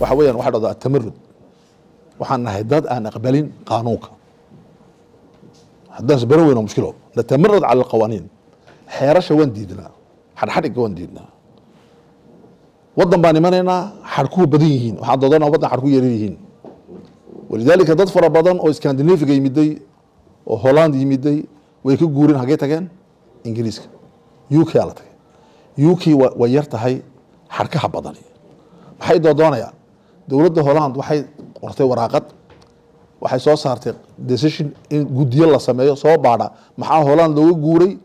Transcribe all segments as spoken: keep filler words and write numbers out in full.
وحويا واحد هذا التمرد وحنا هيداد أنا قبلين قانونك هداس بروينا مشكلة نتمرد على القوانين حيرش وين ديدنا حرحرك وين ديدنا وضم باني مننا حركوه بديهين وحضضنا وضنا حركوه يريهين ولذلك ضد فربضان أو إسكندنافيا يمدي أو هولندا يمدي ويكون جورين حاجة تجان إنجليزك يوكي على تجان يوكي ويرتهي حركة حبضانية وحيد ضدنا يعني دولة هولندا وحيد ورثي وراقد وحيد صار صارت ديسيشن إن جود يلا سماه صار بعدا مع هولندا وجوري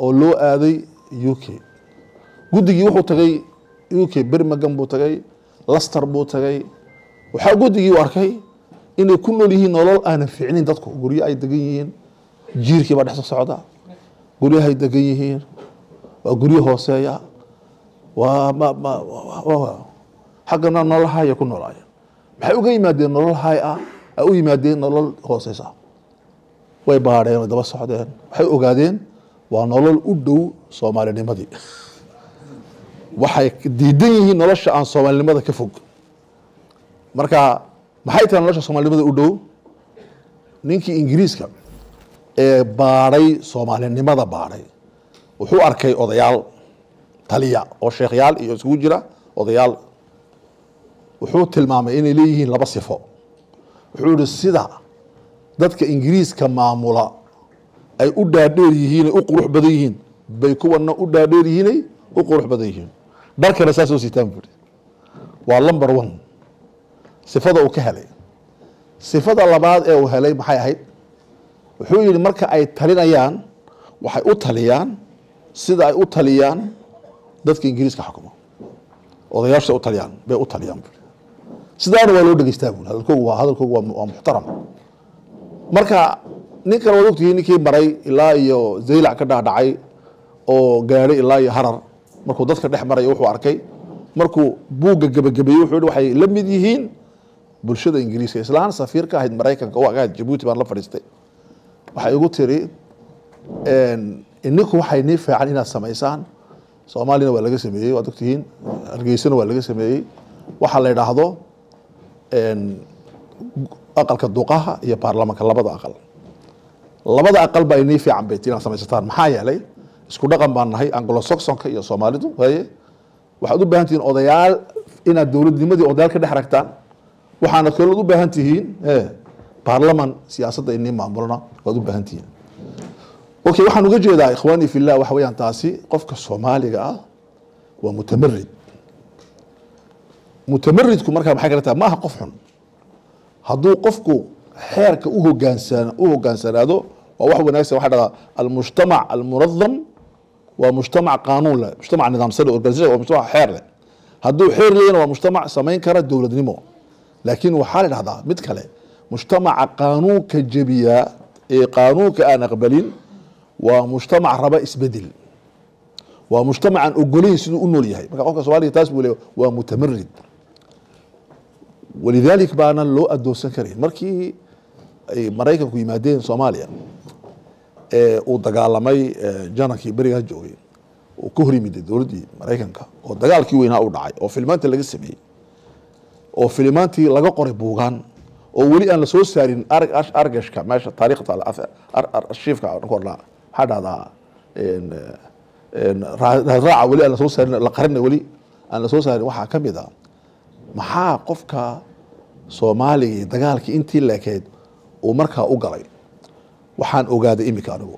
أو لو هذه يوكي جود يروحوا تجي يوكي برمجم بوتجي لستر بوتجي وحاجود يجي واركي إنه يكون له نلال أنا في عيني دتكو قولي أي دقيقين جير كي بعد حسن صعدا قولي هاي دقيقين وقولي هو سيا وما ما وها حقنا نلال هاي يكون نلايا بحوجي ما دين نلال هاي أ أوي ما دين نلال هو سيا ويبارين ودب الصعدين حقوا قاعدين ونلال أدو صومالي مدي وحي ديديه نلش عن صومالي مدي كفوق مركا maxay tahay nolosha Soomaalida u dhow ninkii Ingiriiska ee baaray Soomaalinimada baaray wuxuu arkay odayaal taliya oo sheekhayaal iyo isku jira odayaal wuxuu tilmaamay inay leeyihiin laba sifo wuxuu sida dadka Ingiriiska maamula ay u dhaadheer yihiin oo qurux badan yihiin bay kuwana u dhaadheer yihiin oo qurux badan yihiin dalka rasaasoo sitaan buri waa number one sifada uu ka helay sifada labaad ee uu helay maxay ahayd wuxuu yiri marka ay talinayaan waxay u taliyaan sida ay u taliyaan dadka Ingiriiska xukuma odayaasha u taliyaan bay u taliyaan sidaan waa loo dhageystaa hadalkoodu waa hadalkoodu waa muxtaram marka ninka loo ogtay ninkii maray ilaa iyo zeylac ka dhaadhacay oo gaaray ilaa iyo harar markuu dadka dhex maray wuxuu arkay markuu buuga gabagabeeyay wuxuu waxay la mid yihiin bulshada Ingiriiska islaan safiirka ahayd Mareykanka oo aad Djibouti baan la fadhiistay waxay ugu tiri een inniku waxay ni fiican inaad sameysaan Soomaalina waa laga sameeyay waad ogtihiin Hargeysana waa laga sameeyay waxa la yiraahdo een aqalka duqaha iyo baarlamaanka labada aqal labada aqal baa ni fiican bay tiraan sameystaan maxaa yeelay isku dhaqan baan nahay Anglo-Saxonka iyo Soomaalidu waaye waxaad u baahantiin odayaal inaad dawladnimadii odayaal ka dhex ragtaan waxaana kaloo u baahan tihiin ee baarlamaan siyaasadda inay maamulana waad u baahan tihiin okay waxaan uga jeedaa ikhwaani fillah waxa weeyaan taasi qofka Soomaaliga ah waa mutamarrid mutamarridku marka maxay ka tahay ma aha qof xun hadduu qofku xeerka u hogaansana u hogaansanaado waa wax wanaagsan waxa dhada al-mujtama' al-munazzam ومجتمع قانون له مجتمع نظام سلوى أورجانيزيشن ومجتمع حير له هدو حير لنا ومجتمع سمين كرة دولة نمو لكن وحال هذا مثل مجتمع قانون كجبية قانون كأنا قبلين ومجتمع ربا إسبدل ومجتمع أقولين سيدو أنو ليهي بقى سؤالي تاسبو له ومتمرد ولذلك بانا لو أدو سكرين مركي مرايكا كويمادين صوماليا oo dagaalamay janaki bariga joogay oo ku horimid dawladii Mareykanka oo dagaalkii weynaa u dhacay oo filmaantii laga sameeyay oo filmaantii laga qoray buugaan oo wali aan la soo saarin argashka meesha taariikhda la archive-ka qornaa hadada in in raaca wali aan la soo saarin la qarin wali aan la soo saarin waxa kamid ah maxaa qofka Soomaaliga dagaalkii intii leekeed oo markaa u galay waxaan ogaaday imika anigu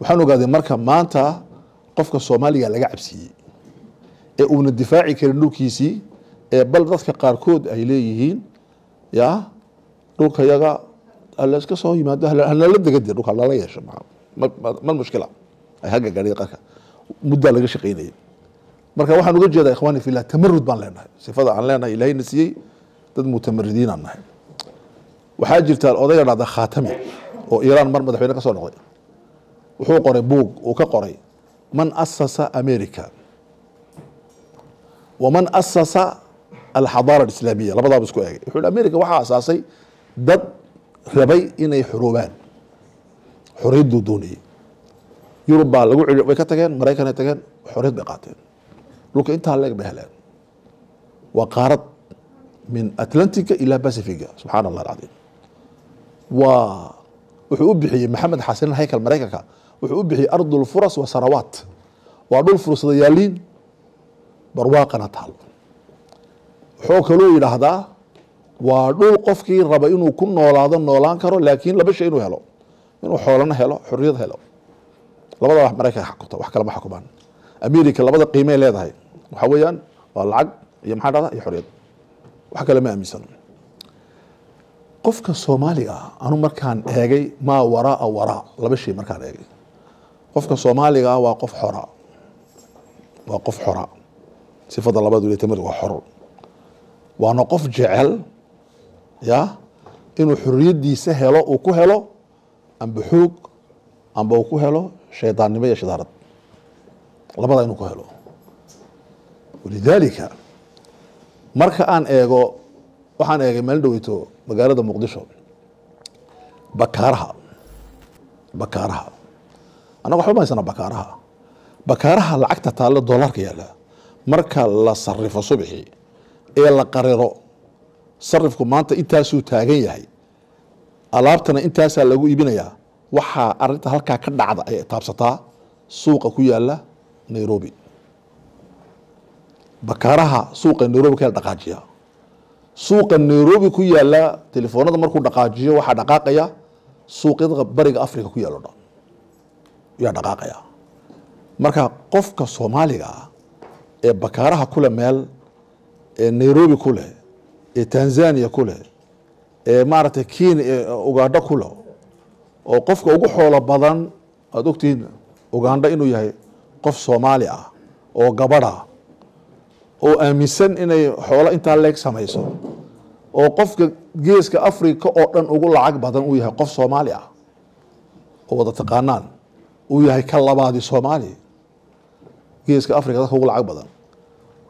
waxaan ogaaday marka maanta qofka Soomaaliga laga cabsiiyay ee uu nadifaaci karo dhulkiisi ee bal dadka qaar kood ay leeyihiin ya dhulka yaga alla iska soo yimaado alla la degade dhulka la yeesho ma ma mushkila ay haga gariiq ka muddo laga shaqeynay marka waxaan uga jeedaa ikhwaani fiillah tamarrud baan leenahay sifada aan leenahay ilaahay nasiyay dad mutamarridiin aan nahay waxaa jirta odayga dhada khaatami وإيران مر مدحوينه كسو نقدي وحو قري بوق وكا قري من أسس أمريكا ومن أسس الحضارة الإسلامية لبضا بسكو ياغي وحول أمريكا وحا أساسي ضد ربي إني حروبان حريد دوني يوروبا لغو علي وي كتاغين مريكان تاغين حريد بقاتين لوك انت هلاك بهلان وقارد من أتلانتيكا إلى باسيفيكا، سبحان الله العظيم. وحقوق بحي محمد حسين هيكل مريكا وحقوق بحي أرض الفرص وثروات وأرض الفرص ديالين برواقنا تحل حوكلو إلى هذا ودول قفكي ربا إنو كن نولادا نولان كارو لكن لبش إنو هلو إنو حولنا هلو حرية هلو لبدا واحد مريكا حقوطة واحد كلمة حكومان أمريكا لبدا قيمة ليدها هي وحويا والعق يا محمد هذا يا حرية wax kale ma aaminsan qofka Soomaaliga aanu markaan eegay ma waraa waraa laba shay markaan eegay qofka Soomaaliga waa qof xora waa qof xora sifada labadu leeyahay tamar waa xor waana qof jecel ya inuu xurriyadiisa helo oo ku helo amba xuquuq amba uu ku helo shaydaannimo iyo shidaarad labada inuu ku helo ولذلك marka aan eego waxaan eegay meel dhaweyto magaalada Muqdisho bakaaraha bakaaraha ana waxba ma isna bakaaraha bakaaraha lacagta taalo dollarka yaala marka la sarrifo subaxii ee la qariro sarrifku maanta intaas uu taagan yahay alaabtana intaas lagu iibinayaa waxa arinta halka ka dhacda ay taabsataa suuqa ku yaala Nairobi بكارها سوق النيروبي كان دقاجيا سوق النيروبي كويا لا تليفونات مركو دقاجيا واحد دقاقيا سوق بريق افريقيا كويا لودا يا دقاقيا مركا قفكا صوماليا اي بكارها كل مال اي نيروبي كله اي تنزانيا كله اي مارتا كين اي اوغادا كله او قفكا اوغو خولا بدن اد اوغتين اوغاندا انو يحيى قف صوماليا او غبدا oo aaminsan inay xoolo inta leeg sameeyso oo qofka geeska Afrika oo dhan ugu lacag badan uu yahay qof Soomaali ah oo wada taqaanaan uu yahay ka labaad Soomaali geeska Afrika dadka ugu lacag badan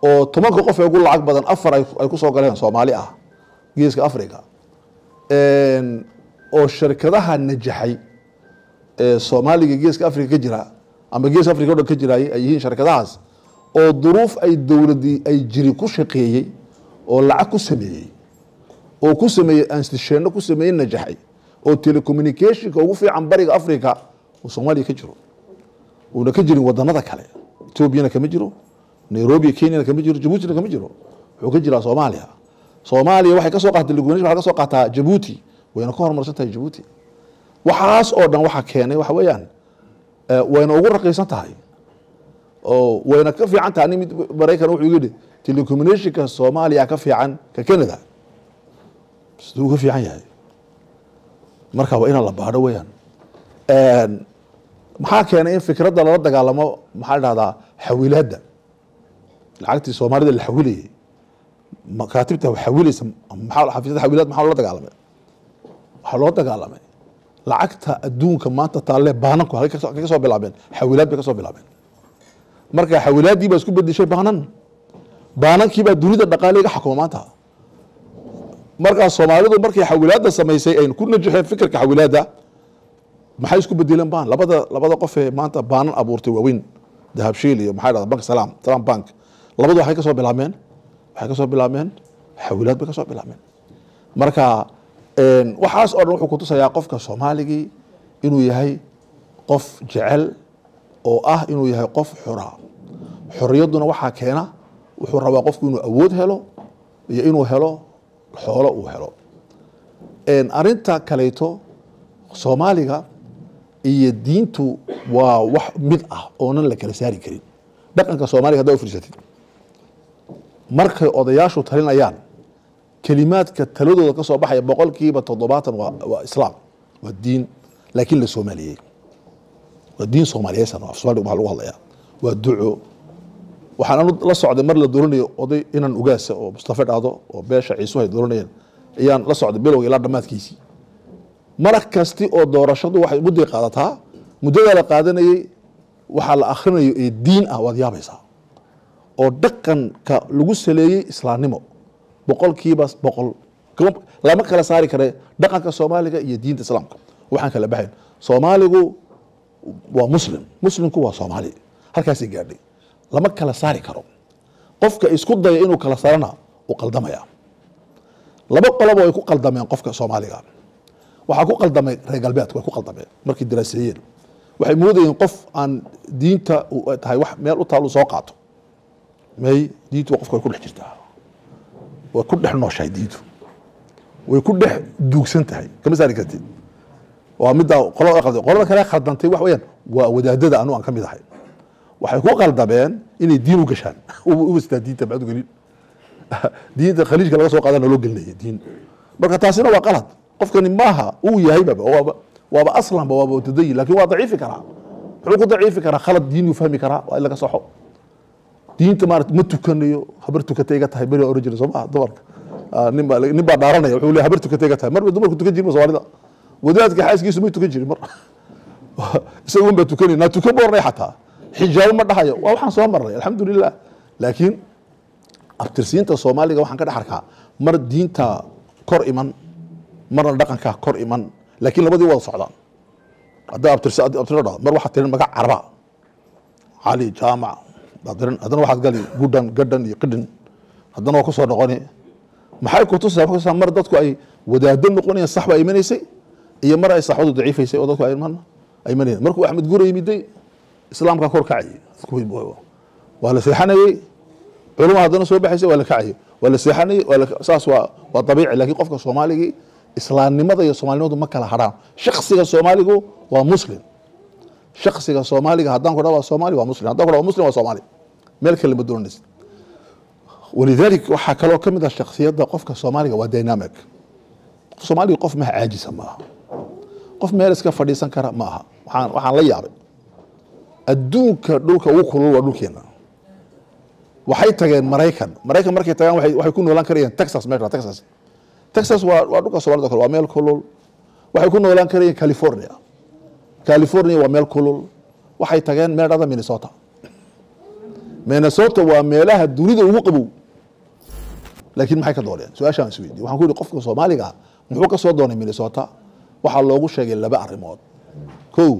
oo tobanka qof ee ugu lacag badan afar ay ku soo galeen Soomaali ah geeska Afrika een oo shirkadaha najaxay ee Soomaaliga geeska Afrika ka jira ama geeska Afrika oo ka jiraay ay yihiin shirkadahaas oo duruuf ay dawladii ay jiri ku shaqeeyay oo lacag ku sameeyay oo ku sameeyay institution ku sameeyay najaxay oo telecommunication ka ugu fiican bariga Afrika oo Soomaaliya ka jiro oo la ka jiri wadanada kale Ethiopia ka ma jiro Nairobi Kenya ka ma jiro Djibouti ka ma jiro oo ka jira Soomaaliya Soomaaliya waxay ka soo qaadatay lugunish waxa ka soo qaataa Djibouti wayna ka hormarsan tahay Djibouti waxaas oo dhan waxa keenay waxa weeyaan wayna ugu raqiisan tahay oo wayna ka fiican tahay mid Mareykan wuxuu yidhi telecommunication ka Soomaaliya ka fiican ka Canada sidoo ka fiican yahay marka waa in la baaro weeyaan een maxaa keenay in fikradda lala dagaalamo maxaa dhahdaa xawilaadda lacagtii Soomaalida la xawilay makaatibta wax xawilaysa maxaa xafiisyada xawilaad maxaa lala dagaalamay waxa loo dagaalamay lacagta adduunka maanta taale baananku halka ka soo bilaabeen xawilaad bay ka soo bilaabeen marka xawilaadii ba isku bedeshay baanan baanankii ba dunida dhaqaaleega xukuumadda marka Soomaalidu markii xawilaadda sameysay ay ku najaxeen fikirka xawilaadda maxay isku bedeleen baan labada labada qof ee maanta baanan abuurtay waaweyn Dahabshiil iyo maxay dhahdaa Bank Salaam Salaam Bank labadu waxay ka soo bilaabeen waxay ka soo bilaabeen xawilaad bay ka soo bilaabeen marka een waxaas oo wuxuu ku tusayaa qofka Soomaaliga inuu yahay qof jecel oo ah inuu yahay qof xura xuriyaduna waxa keena wuxuu rabaa qofku inuu awood helo iyo inuu helo xoolo uu helo een arinta kaleeto Soomaaliga iyo diintu waa wax mid ah oo nan la kala saari karin dhaqanka Soomaaliga haddii fiirsatid markay odayaashu talinayaan kalimaadka taladooda ka soo baxay boqolkiiba toddobaatan waa islaam waa diin laakiin la Soomaaliyeed الدين الصومالي سنة أفصال وبحال والله يا والدعو وحنا لا صعد مر للدورني قضي إن الأجاسة ومستفيد هذا وباشا عيسو هيدورني إيان لا صعد بيلو إلى دمات كيسي مركزتي أو دور شدو واحد مدة قادتها مدة لقادني وحال آخرنا الدين أو ديابيسا أو دقن كلجوس لي إسلامي بقول كي بس بقول كم لما كلا صار كره دقن كالصومالي كيدين الإسلام وحنا كلا بعين صومالي جو ومسلم مسلم كوا صومالي هالكاسي قاعدين لما كلا ساري كرو قفك اسكت ضايقينه كلا سارنا وقلدمها laba qolob oo ay ku qaldameen qofka Soomaaliga waxa ku qaldamay reer galbeedka way ku qaldameen markii daraasiyeen waxay moodeen qof aan diinta oo tahay wax meel u taalo soo qaato may diintu qofka ku dhex jirtaa way ku dhex nooshay diintu way ku dhex duugsan tahay kama saari kartid waa mid qolob ay qaldeen qolob kale khaldantay wax weeyaan waa wadaadada aanu aan kamid ahay waxay ku qaldameen inay diin u gashaan oo istaadiinta baad u galin دين الخليج كان لغة وقعدنا لو قلنا دين بركة تاسينا وقلت قف كان ماها هو يهيب بابا وابا أصلا بابا وتدين لكن هو ضعيف كرا حقوق ضعيف كرا خلط دين وفهم كرا وإلا كصحو دين تمارت متو كنيو خبرتو كتيجتها هيبري أوريجين صباح دورك نبى نبى دارنا يقول لي خبرتو كتيجتها مرة دمر كنت كجير مصواري ده ودلت كحاس كيسمي تكجير مرة يسوون بتوكني ناتوكبر ريحتها حجاو مرة حيو وأوحى صوم مرة الحمد لله لكن abtirsiinta Soomaaliga waxaan ka dhaxarkaa mar diinta kor iman marna dhaqanka kor iman laakiin labadii wada socdaan haddii abtirsaad abtirada mar waxa tirin magac carba ali jaamac dadran hadan waxa gali gudan gadan iyo qidin hadan oo ku soo noqoni maxay ku tusaysaa mar dadku ay wadaad noqonayaan saxba ay imaneysay iyo mar ay saxwadu daciifaysay oo dadku ay iman ay imanayaan markuu Axmed Gure yimiday islaamka kor ka cayay isku weyn booyo wala seexanayay علوم هذا نسوي بحسي ولا كعي ولا سيحني ولا أساس وطبيعي لكن قفك الصومالي إسلامي ماذا الصومالي هذا مكة حرام شخصي الصومالي ومسلم شخصي الصومالي هذا كله الصومالي ومسلم هذا كله مسلم وصومالي ملك اللي بدون نس ولذلك وحكى له كم ذا الشخصية ذا قفك الصومالي وديناميك الصومالي قف مه عاجز معها قف مارس كفردي سنكر معها وحن وحن لا يعرف الدوك دوك وكله ودوكينا waxay tageen Mareykan Mareykan markay tagaan waxay waxay ku noolaan kareen Texas meesha Texas Texas waa waa dhulka Soomaaliya kale waa meel kulul waxay ku noolaan kareen California California waa meel kulul waxay tageen meedada Minnesota Minnesota waa meelaha dunida ugu qabow laakiin maxay ka doonayaan su'aasha aan isweydiin waxaan ku yiri qofka Soomaaliga muxuu ka soo doonay Minnesota waxa loogu sheegay laba arrimood koow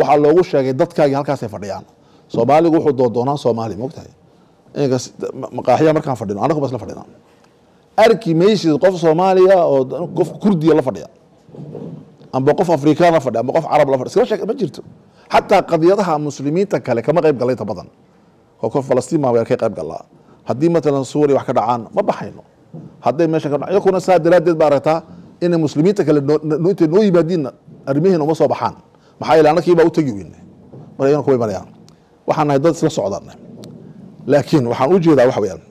waxa loogu sheegay dadkaaga halkaas ay fadhiyaan Soomaaligu wuxuu doodoonaa Soomaali ma ogtahay إنجاز مقاهي أمريكا فردنا أنا كوبس لفردنا أركي ميسي قف صوماليا أو قف كردي لفردنا أم بقف أفريقيا لفردنا أم بقف عرب لفردنا سوى شيء ما جرت حتى قضيتها مسلمين تكالي كما غيب قليتها بطن وقف فلسطين ما بيركي غيب قلها هدي مثلا سوري وحكا عن ما بحينه هدي ما شكرنا يكون ساد رادد بارتها إن مسلمين تكالي نويت نوي بدين أرميهن وما صباحان ما حيل أنا كيبا وتجوين مريان كوي مريان وحنا يضل سلسعودنا لكن waxaan u jeedaa wax weeyaan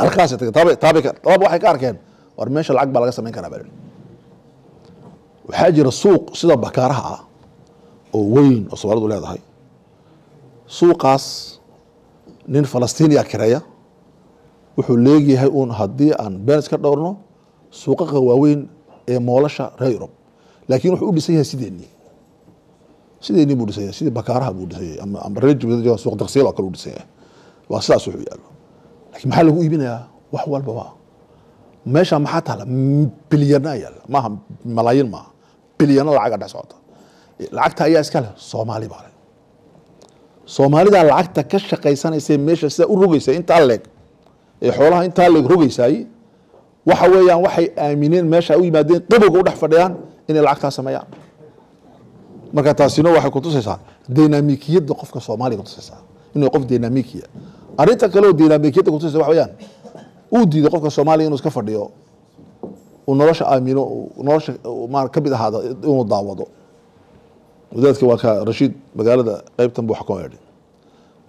halkaas ay taabay taabay ka taab waxay ka arkeen war meesha lacag baa laga sameyn karaa badan waxa jira suuq sida bakaaraha ah oo weyn oo Soomaalidu leedahay suuqaas nin Falastiini ah kireeya wuxuu leeyahay uun haddii aan beers ka dhowrno suuqaqa waaweyn ee moolasha reer Europe laakiin wuxuu u dhisay sideeni sideeni buu dhisay sida bakaaraha buu dhisay ama ama reer jubbaland suuq daqsiil oo kale u dhisay وأساسه يقال لكن ما حلو يبينها وحول بابا ماشى ما حتى بليونير ما ملايين ما بليونير عقد سعوده العقدة هي أشكال صومالي بالي صومالي ده العقدة كش قيسان يصير ماشى يصير رجيس أنت علق حولها أنت علق رجيس أي وحويان وحي آمنين ماشى أوي بعدين طبقوا ده فديان إن العقدة سميان ما كتاسينه وحي كتوسيسان ديناميكية دقفك صومالي كتوسيسان إنه يقف ديناميكية، أريد أكلو ديناميكية تقول تسوي وحيان، ودي دقفك الصومالي إنه سكفر ديو، ونرش آمينو ونرش وما كبد هذا يوم الضعوضو، وذلك وك رشيد بقال هذا غيب تنبو حكومة يعني،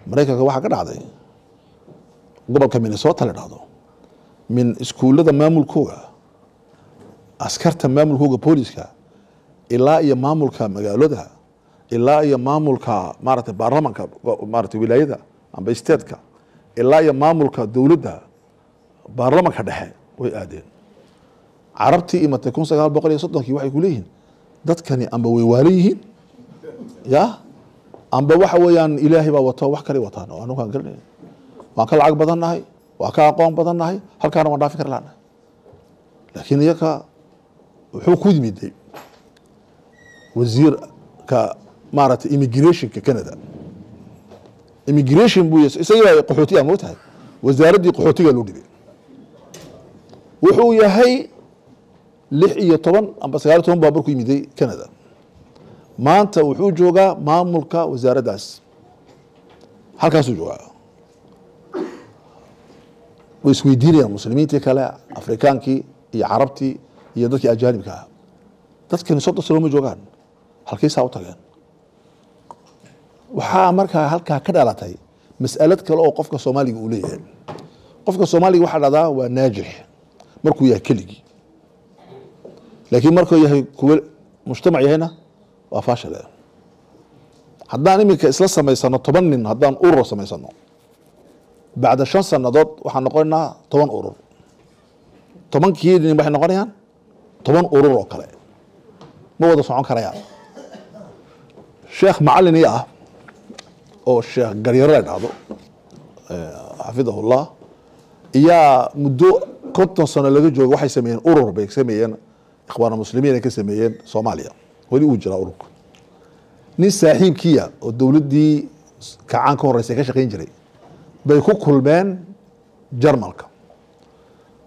مريكا كواحد كده عادي، قبل كم من صوت هلا هذا، من سكول هذا ما ملكوه، أسكرت ما ملكوه بوليس كا، إلا يا ما ملكا مقالو ده. إلا يا مامولكا مارت بارلمانكا مارت ولايتها أم بيستيرتكا إلا يا مامولكا دولتها بارلمانكا دحي وي آدين عربتي إما تكون سجال بقرية صدقي وحي كليهن دات كاني أم بويواليهن يا أم بوحا ويان إلهي بوطا وحكري وطانا وأنا كان قلني وكان العقب بطنا هاي وكان قوم بطنا هاي هل كان ما فكر لنا لكن يكا وحكود ميدي وزير كا مارت إيميجريشن ككندا إيميجريشن بويس إسرائيل قحوتية موتها وزارة دي قحوتية لودي وحويا هي لح يطبن أم بس قالتهم بابركوا يمدي كندا ما أنت وحوجوجا ما ملكا وزارة داس هالكاسو جوا والسويدين المسلمين تكلا أفريقيان كي يا عربتي يا دكتي أجانب كا تذكر نصوت السلام جوجان هالكيس هاو تجان وحا مركا هالكا كذا لا تي مسألة كلا وقفك الصومالي يقولين قفك الصومالي واحد هذا وناجح مركو ياكلجي لكن مركو يهي مجتمع هنا وفاشل هدان امك اسلا سميسنا طبنن هدان اورو سميسنا بعد شن سنوات waxaan noqonaa toban urur tobankiina waxay noqonayaan toban urur oo kale ma wada socon karayaan sheekh macallin ah oo sheekh gariyaraad ah xafidahu allah ayaa muddo konton sano laga joogo waxay sameeyeen urur bay sameeyeen ikhwaana muslimiin ka sameeyeen Soomaaliya wali uu jira ururku nin saaxiibkiya oo dawladii kacaan ka horeysay ka shaqeyn jiray bay ku kulmeen Jarmalka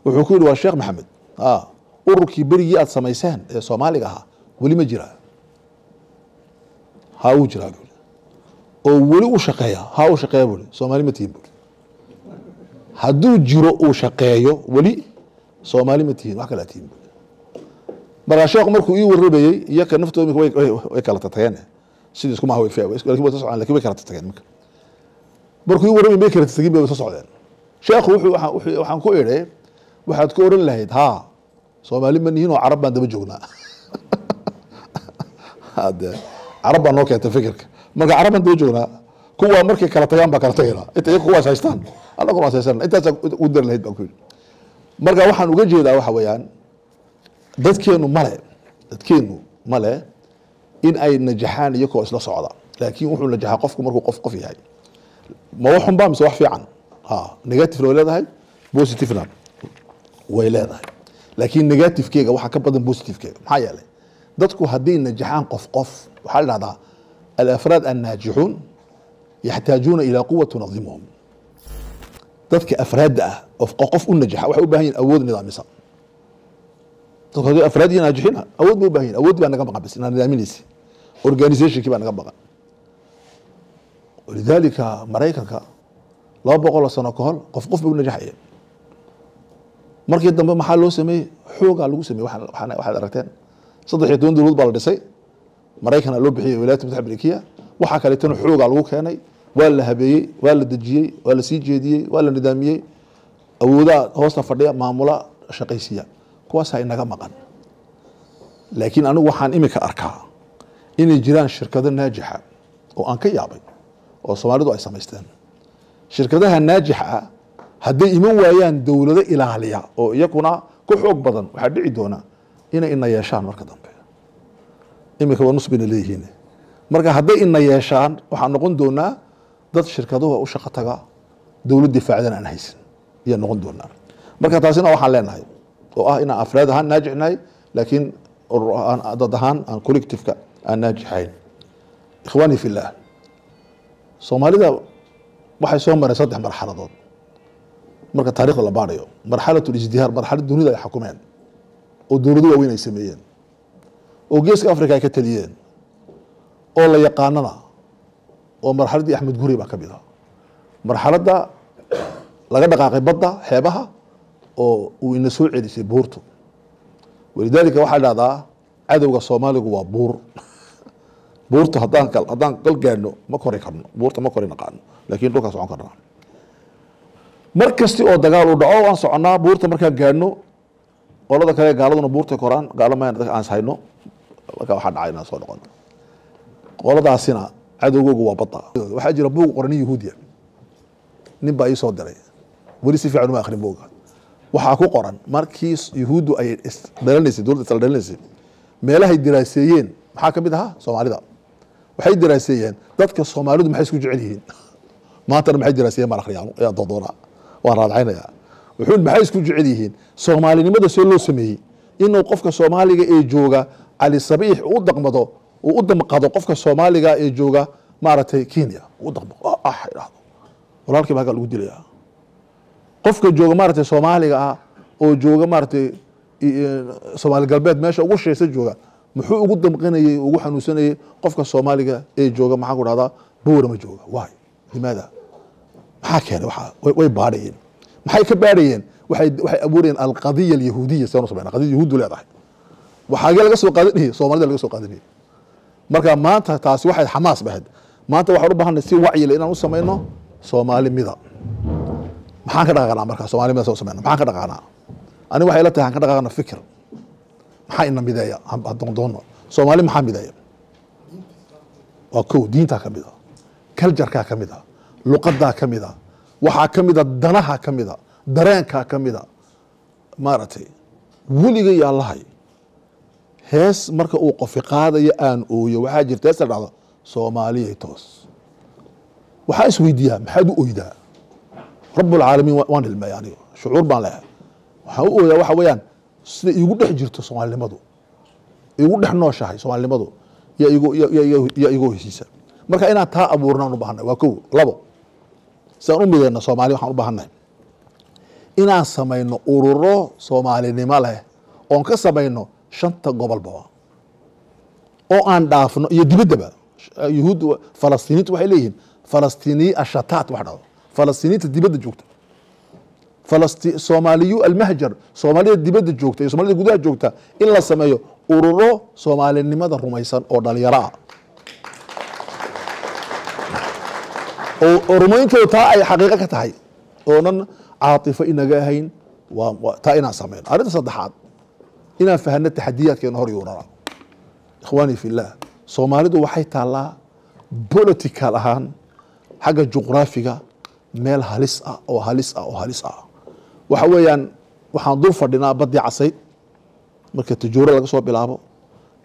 wuxuu ku yiri waa Sheekh Maxamed ah ururkii berigii aad samayseen ee Soomaaliga ahaa wali ma jira ha uu jira oo wali u shaqeeya ha uu shaqeeya wali Soomaali ma tihiin hadduu jiro uu shaqeeyo wali Soomaali ma tihiin wax kale tihiin marka sheekhu markuu ii warrabeeyay iyo ka naftooda way kala tageen sidii isku ma hawo ifay laakiin waa socdaan laakiin way kala tageen marka markuu ii warrabeeyay bay kala tageen bay soo socdeen sheekhu wuxuu waxaan ku eeday waxaad ku oran lahayd ha Soomaali ma nihiin oo Carab baan daba joognaa hada Carab baan oo ka tafakirka marka Carab baan daba joognaa kuwa markii kala tagaan ba kala tageera inta ay kuwa saystaan alla ku raasaysan inta u dir lahayd baan ku marka waxaan uga jeedaa waxa weeyaan dadkeenu male dadkeenu male in ay najaxaan iyagoo isla socda laakiin wuxuu najaxaa qofku markuu qof qof yahay ma waxun baa mise wax fiican ha negative way leedahay positive way leedahay laakiin negative-keega waxaa ka badan positive-keega maxaa yeelay dadku haddii najaxaan qof qof waxaa la dhahdaa al-afraad an-naajixuun yaxtaajuuna ilaa quwa tunadimuhum dadka afraadda ah qof u najaxa waxay u baahan yihiin awood nidaamisa أفرادي ناجحين أود مو باهين أود بأن نقبل بس أنا نامينيسي أورجانيزيشن كيف نقبل ولذلك مرايكا لا بقول سنة كهل قف قف بيقول نجاحين مركز دم بمحل لوسمي حوق على لوسمي واحد واحد واحد ركتين صدق يدون دولود بالدسي مرايكا لو بحي الولايات المتحدة الأمريكية وحكى لتنو حوق على لوك هناي ولا هبي ولا دجي ولا سي جي دي ولا ندامي أودا هوسنا فردية معمولة شقيسية kuwaas ay naga maqan laakiin anigu waxaan imika arkaa inay jiraan shirkado naajixa oo aan ka yaabay oo Soomaalidu ay samaysteen shirkadaha naajixa hadday iman waayaan dawlado ilaaliya oo iyaguna ku xoog badan waxa dhici doona inay ina yeeshaan marka dambe imika waa nusbina leeyihiin marka hadday ina yeeshaan waxaan noqon doonaa dad shirkaduhu u shaqo taga dawladii faa'iidan aan haysan iyo noqon doonaa marka taasina waxaan leenahay oo ina afraad ahaan naajixnay laakiin aan dad ahaan aan collective-ka aan naajixayn ikhwaani fillah Soomaalida waxay soo maray saddex marxaladood marka taariikhda la baarayo marxaladu isdihaar marxalad dunida ay xukumeen oo dawlado waaweyn ay sameeyeen oo geeska Afrika ay ka taliyeen oo la yaqaanana oo marxaladii Axmed Guri baa ka mid ah marxaladda laga dhaqaaqay badda xeebaha وإن سوعي لسي بورتو ولذلك واحد هذا عدو صومالي هو بور بورتو هدان كال هدان كال كانو ما كوري كانو بورتو ما كوري نقانو لكن لوكا سوعان كانو مركز تي او دغالو دعو ان سوعنا بورتو مركا كانو قولدا كاله غالدنا بورتو كوران غالو ما ان ساينو لكا واحد عاينا سو نقون قولدا سينا عدوغو وا بطا waxa jira buug qorani yahuudiya nin baa isoo daray wali si fiican ma akhrin buuga waxaa ku qoran markii yahuudu ay dhalanaysay dawladda Soomaaliya meelaha ay diraaseeyeen maxaa ka mid ahaa Soomaalida waxay diraaseeyeen dadka Soomaalidu maxay isku jecel yihiin maanta maxay diraaseeyeen mar akhriyaan ee dodoona waa raadcaynaya wuxuu maxay isku jecel yihiin Soomaalinimada soo loo sameeyay inuu qofka Soomaaliga ee jooga Ali Sabiix uu dhaqmado uu u damqado qofka Soomaaliga ee jooga maartay Kenya uu dhaqmo ah iraahdo walaalkii baa lagu dilayaa qofka jooga maartay Soomaaliga ah oo jooga maartay Soomaali galbeed meesha ugu shaysa jooga muxuu ugu damqinayay ugu xanuunsanayay qofka Soomaaliga ee jooga maxaa ku raada boor ma jooga way limaada maxaa kale waxa way baarayeen maxay ka baarayeen waxay waxay abuureen alqadiya alyahuudiyya soo sabana qadiya yahuud leedahay waxa laga soo qaadinay Soomaalida laga soo qaadinay marka maanta taasi waxay xamaas baahad maanta waxaan u baahanahay si wacyi leh inaan u sameeyno Soomaalimada maxaan ka dhaqaanaa marka Soomaalimada soo sameeyno maxaan ka dhaqaanaa أنا واحد لا تهان كذا أنا فكر حين بداية هادون دونه سومالي محن بداية وكو دين تا كميدا كالجر كا كميدا لقدا كميدا وحا كميدا دناها كميدا درين كا كميدا مارتي ولي يا الله هس مركا أو قفي قادة يا أن أو يا واحد جرتاس الرعدة سومالي توس وحا سويديا محدو أويدا رب العالمين وان الما يعني شعور بالله waxuu u yahay waxa weeyaan sida igu dhex jirto Soomaaliyeemadu igu dhex nooshahay Soomaaliyeemadu ya igu ya igu heshiisa marka inaad taa abuurnaan u baahanay waa kow labo saan u mideena Soomaali waxaan u baahanay inaan sameeyno ururo Soomaalinimo leh oo ka sameeyno shanta gobolba oo aan dhaafno iyo dibadaba Yahuud Falastiiniyiintu waxay leeyihiin Falastiiniyi ashataat wax dhado Falastiiniyiinta dibadda joogta فلسطين صوماليو المهجر صوماليا ديبد جوجتا صوماليا غودا جوجتا إلا سمايو أورورو صومالينيمدا رميسان أو داليرا أو رمينتو تا أي حقيقة كتاهي أو نن عاطفة إنغا هين تا إنا سمين أريد صدحات إنا فهنا تحديات كي نهار يورا إخواني في الله صوماليا دو وحي تالا بوليتيكال أهان حاجة جغرافية ميل هاليسا أو هاليسا أو هاليسا وحويان وحان دور فردنا بدي عصيد مركي تجوري لغا صوب إلابو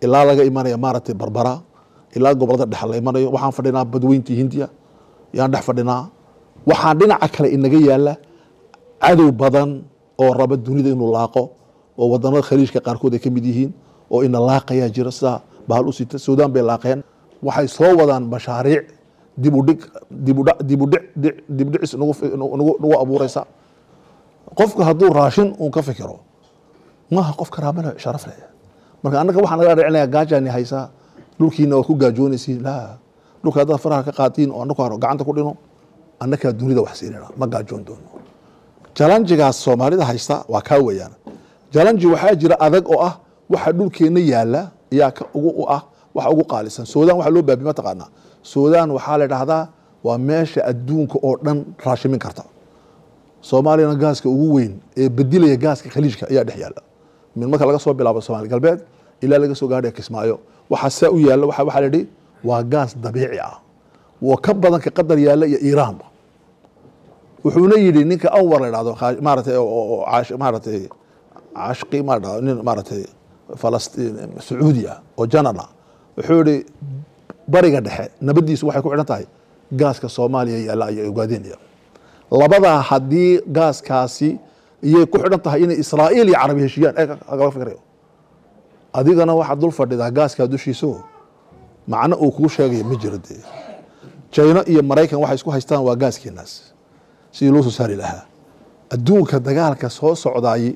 إلا لغا إيماني مارتي بربرا إلا قبرة دحل إيماني وحان فردنا بدوين تي هندية يان دح فردنا وحان دينا عكلا إنغي يالا عدو بدن أو رابط دوني دي إنو لاقو وودنا الخليج كقاركو دي كميديهين أو إن لاقا يا جرسا بهالو ستة سودان بلاقين وحي صوودان مشاريع ديبو ديك ديبو دا ديبو ديك ديبو ديك نو نو نو ابو ريسا قفك هادو راشن اون كفكرو ما قفك رامل شرف له marka anaga waxaan la raacnaa gaajani haysa dhulkiina oo ku gaajoonaysi la dhulka hada faraha ka qaatiin oo anaga haro gacanta ku dhino anaga dunida wax siinayna ma gaajoon doono challenge-ga Soomaalida haysta waa ka weeyaan challenge waxa jira adag oo ah waxa dhulkeena yaala yaa ka ugu ah waxa ugu qaalisan Suudaan waxa loo baabi ma taqaana Suudaan waxa la dhahdaa waa meesha adduunka oo dhan raashimin karta Soomaaliya gaaska ugu weyn ee beddelaya gaaska Khaliijka ayaa dhex yaala min marka laga soo bilaabo Soomaali galbeed ilaa laga soo gaadhay Kismaayo waxa saa u yaala waxa waxa la dhigay waa gaas dabiici ah oo ka badan ka qadar yaala iyo Iiraan wuxuuna yiri ninka awar la dhahdo maaratay oo maaratay aashqi ma dhahdo nin maaratay Falastiin Saudiya oo janana wuxuu bariga dhexe nabadiisu waxay ku xidhan tahay gaaska Soomaaliya iyo la ay ugaadinaya labada hadii gaaskaasi iyay ku xidhan tahay in Israa'iil iyo Carabiga heshiyaan ay ka fikireen adigana waxa dul fadhidaa gaaska dushiisu macna uu ku sheegay ma jirde China iyo Mareykan waxay isku haystaan waa gaaskeenaas si loo soo saari lahaa adduunka dagaalka soo socdaayay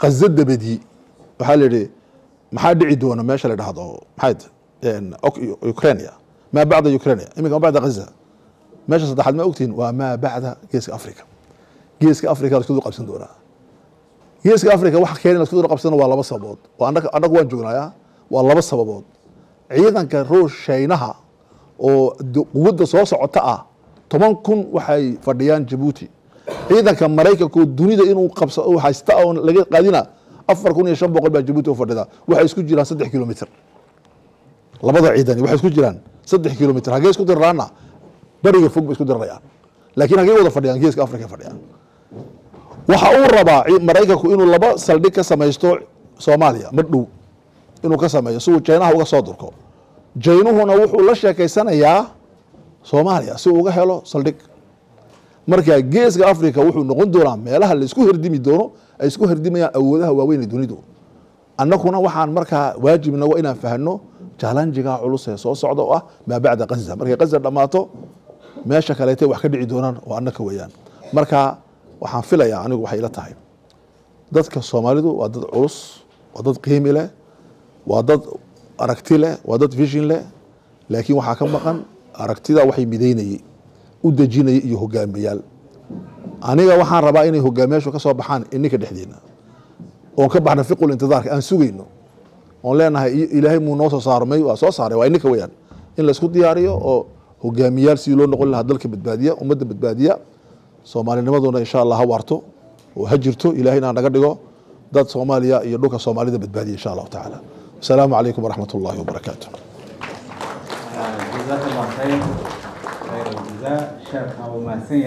Gaza dabadii waxa la yiri maxaa dhici doona meesha la dhahdo maxayd إن أوكرانيا ما بعد أوكرانيا ما بعد غزة ماشي صدق ما أوكتين وما بعد جيسك أفريقيا جيسك أفريقيا ركضوا رقب سندورة جيسك أفريقيا واحد كان ركضوا رقب سندورة والله بس أبود وأنا أنا قوان جغنايا والله بس أبود عيدا كان روش شينها وود صوص عتاء طبعا كن وحي فرديان جيبوتي عيدا كان مريكا كو دوني دا إنه قبص وحي استاون لقيت قاعدين أفر كون يشبه قلب جيبوتي وفردها وحي يسكت جيران ستة كيلومتر labada ciidani waxay isku jiraan saddex kiiloomitir hagee isku dirraana bariga fog isku dirrayaan laakiin hagee wada fadhiyaan geeska Afrika fadhiyaan waxa uu rabaa Mareykanku inuu laba saldhig ka sameeyo Soomaaliya madhow inuu ka sameeyo soo China uga soo durko Jaynuhuna wuxuu la sheekaysanayaa Soomaaliya si uu uga helo saldhig marka geeska Afrika wuxuu noqon doonaa meelaha la isku herdimi doono ay isku herdimayaan awoodaha waaweyn ee dunida annaguna waxaan marka waajibna waa inaan fahanno challenge-ga culus ee soo socda oo ah ma baad Gaza markay Gaza dhamaato meesha kaleetay wax ka dhici doonaan oo annaka weeyaan marka waxaan filayaa anigu waxay la tahay dadka Soomaalidu waa dad culus, waa dad qiimi leh, waa dad aragti leh, waa dad vision leh, laakiin waxa ka maqan aragtida waxay mideynayay u dajinay iyo hogaamiyaal. Aniga waxaan rabaa inay hogaamiyaashu ka soo baxaan inniga dhexdeena oo ka baxna fiqul intidaarka aan sugayno oo leenahay Ilaahay muu noo soo saarmay, waa soo saaray, waa inniga weeyaan in la isku diyaariyo oo hogaamiyaal si loo noqon lahaa dalka badbaadiya, ummadda badbaadiya, Soomaalinimaduna insha Allah ha warto oo ha jirto, Ilaahayna naga dhigo dad Soomaaliya iyo dhulka Soomaalida badbaadiya insha Allah taala. Assalaamu alaykum wa rahmatullahi wa barakaatuh. جزاك الله خير خير الجزاء شيخ أبو محسن.